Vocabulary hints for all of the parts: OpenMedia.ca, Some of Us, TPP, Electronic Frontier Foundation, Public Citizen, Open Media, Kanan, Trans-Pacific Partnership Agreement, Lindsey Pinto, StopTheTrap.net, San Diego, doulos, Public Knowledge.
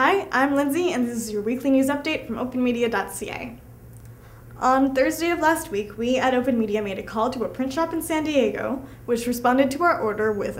Hi, I'm Lindsay, and this is your weekly news update from openmedia.ca. On Thursday of last week, we at Open Media made a call to a print shop in San Diego, which responded to our order with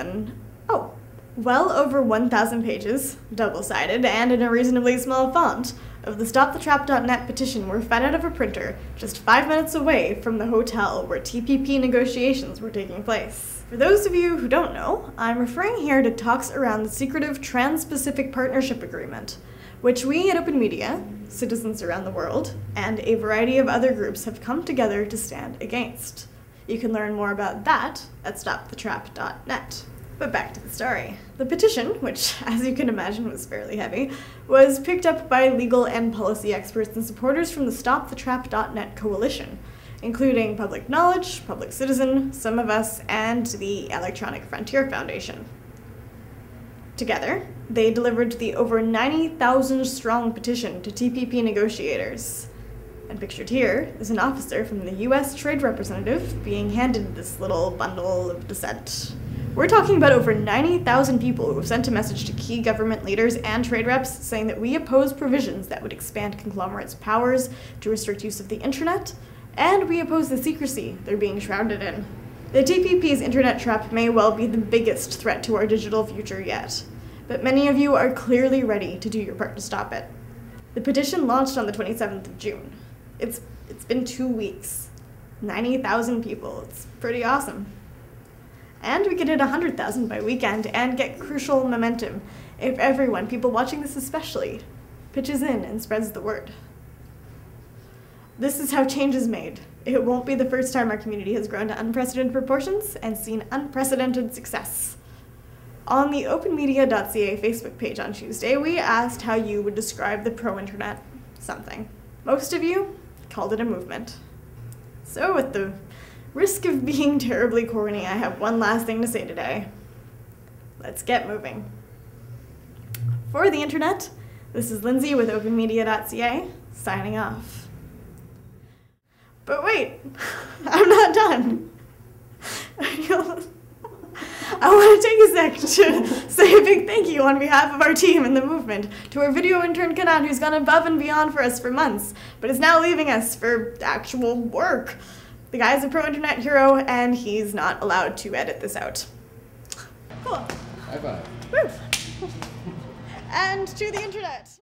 well over 1,000 pages, double-sided, and in a reasonably small font, of the StopTheTrap.net petition were fed out of a printer just 5 minutes away from the hotel where TPP negotiations were taking place. For those of you who don't know, I'm referring here to talks around the secretive Trans-Pacific Partnership Agreement, which we at Open Media, citizens around the world, and a variety of other groups have come together to stand against. You can learn more about that at StopTheTrap.net. But back to the story. The petition, which, as you can imagine, was fairly heavy, was picked up by legal and policy experts and supporters from the StopTheTrap.net coalition, including Public Knowledge, Public Citizen, Some of Us, and the Electronic Frontier Foundation. Together, they delivered the over 90,000-strong petition to TPP negotiators. And pictured here is an officer from the U.S. Trade Representative being handed this little bundle of dissent. We're talking about over 90,000 people who have sent a message to key government leaders and trade reps saying that we oppose provisions that would expand conglomerates' powers to restrict use of the internet, and we oppose the secrecy they're being shrouded in. The TPP's internet trap may well be the biggest threat to our digital future yet, but many of you are clearly ready to do your part to stop it. The petition launched on the 27th of June. It's been 2 weeks. 90,000 people. It's pretty awesome. And we could hit 100,000 by weekend and get crucial momentum if everyone, people watching this especially, pitches in and spreads the word. This is how change is made. It won't be the first time our community has grown to unprecedented proportions and seen unprecedented success. On the openmedia.ca Facebook page on Tuesday, we asked how you would describe the pro-internet something. Most of you called it a movement. So with the risk of being terribly corny, I have one last thing to say today. Let's get moving. For the internet, this is Lindsay with openmedia.ca, signing off. But wait, I'm not done. I want to take a sec to say a big thank you on behalf of our team and the movement to our video intern Kanan, who's gone above and beyond for us for months, but is now leaving us for actual work. The guy's a pro-internet hero, and he's not allowed to edit this out. Cool. High five. Woo. And to the internet.